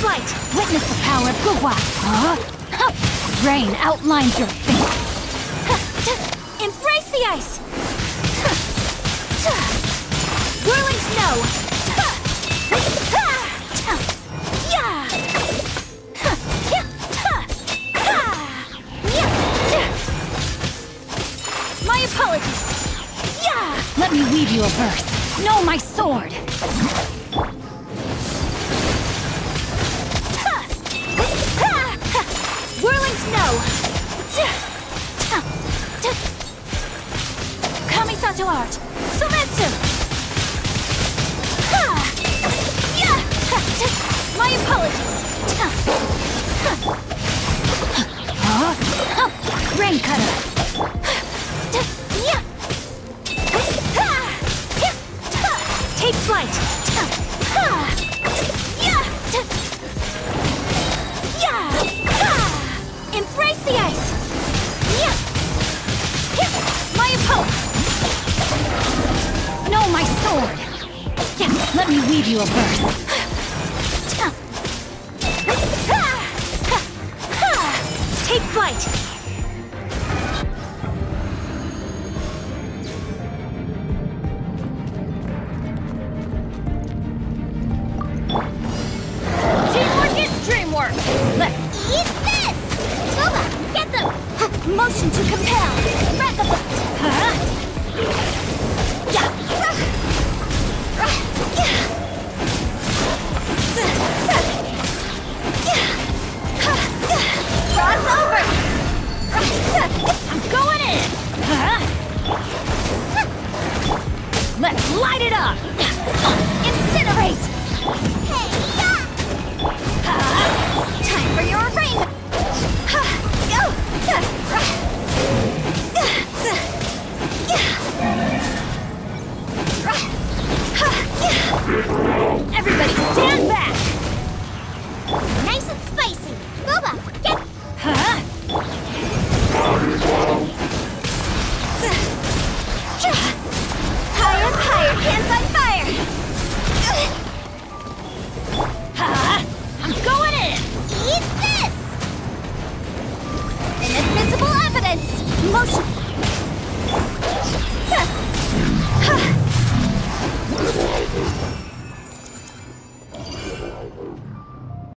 flight! Witness the power of Gugwa! Huh? Rain outlines your fate! Embrace the ice! Whirling snow! My apologies! Let me weave you a verse! Know my sword! Whirling snow! Kamisato art! Sumetsu! My apologies! Rain cutter! Take flight! Embrace the ice! My opponent! Know my sword! Let me weave you a verse! Take flight! Teamwork is dreamwork! Let's eat this! Toma, get them! Motion to compel! Breath of... Huh?